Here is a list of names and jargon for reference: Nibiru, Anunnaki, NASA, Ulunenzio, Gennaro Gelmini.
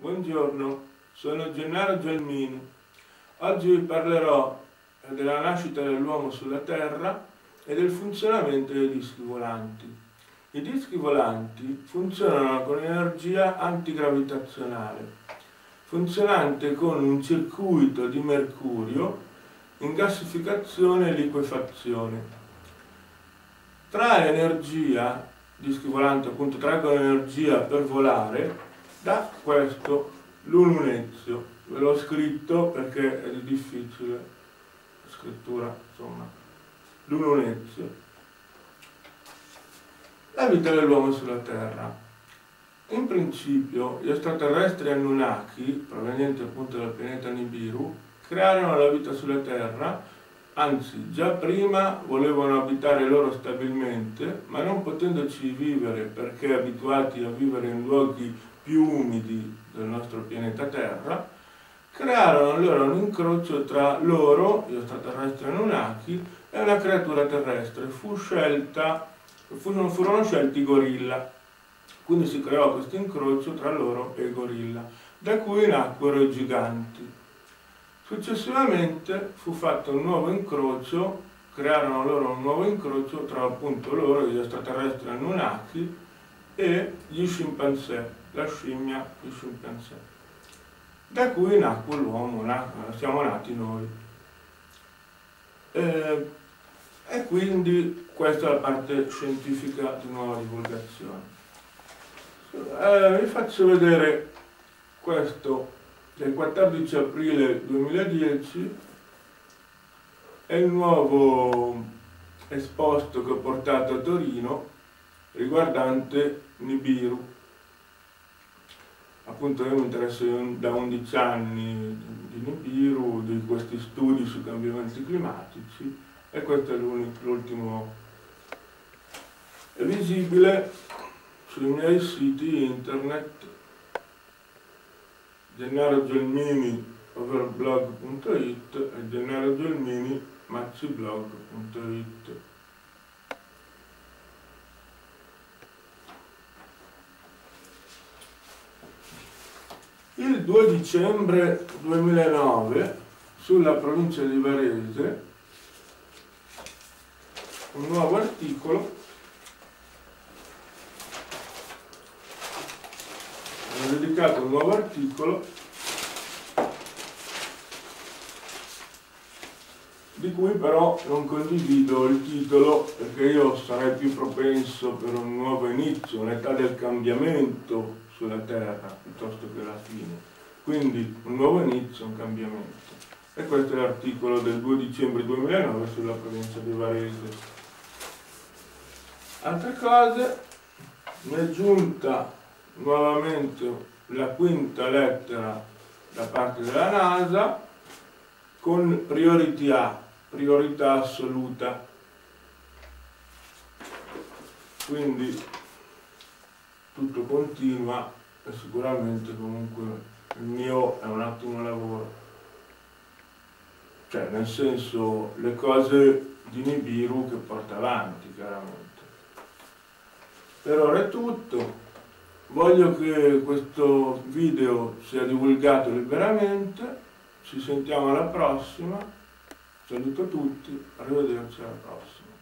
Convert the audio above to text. Buongiorno, sono Gennaro Gelmini. Oggi vi parlerò della nascita dell'uomo sulla Terra e del funzionamento dei dischi volanti. I dischi volanti funzionano con energia antigravitazionale, funzionante con un circuito di mercurio in gassificazione e liquefazione. Trae energia, i dischi volanti appunto traggono energia per volare da questo l'Ulunenzio. Ve l'ho scritto perché è difficile la scrittura, insomma, l'Ulunenzio. La vita dell'uomo sulla Terra. In principio gli extraterrestri Anunnaki, provenienti appunto dal pianeta Nibiru, crearono la vita sulla Terra, anzi già prima volevano abitare loro stabilmente, ma non potendoci vivere perché abituati a vivere in luoghi più umidi del nostro pianeta Terra, crearono allora un incrocio tra loro, gli extraterrestri Anunnaki, e una creatura terrestre. Furono scelti i gorilla, quindi si creò questo incrocio tra loro e i gorilla, da cui nacquero i giganti. Successivamente fu fatto un nuovo incrocio, crearono loro un nuovo incrocio tra appunto loro, gli extraterrestri Anunnaki, e gli scimpanzé, la scimmia di scimpanzé, da cui nacque l'uomo, siamo nati noi. E quindi questa è la parte scientifica di nuova divulgazione. Vi faccio vedere questo del 14 aprile 2010, è il nuovo esposto che ho portato a Torino riguardante Nibiru. Appunto io mi interesso da 11 anni di Nibiru, di questi studi sui cambiamenti climatici, e questo è l'ultimo visibile sui miei siti internet Gennaro Gelmini overblog.it e Gennaro Gelmini maziblog.it. Il 2 dicembre 2009, sulla provincia di Varese, un nuovo articolo, ho dedicato un nuovo articolo di cui però non condivido il titolo perché io sarei più propenso per un nuovo inizio, un'età del cambiamento sulla Terra piuttosto che la fine. Quindi un nuovo inizio, un cambiamento. E questo è l'articolo del 2 dicembre 2009 sulla provincia di Varese. Altre cose, mi è giunta nuovamente la quinta lettera da parte della NASA con priorità assoluta. Quindi tutto continua e sicuramente comunque il mio è un ottimo lavoro, cioè nel senso le cose di Nibiru che porta avanti chiaramente. Per ora è tutto, voglio che questo video sia divulgato liberamente, ci sentiamo alla prossima, saluto tutti, arrivederci alla prossima.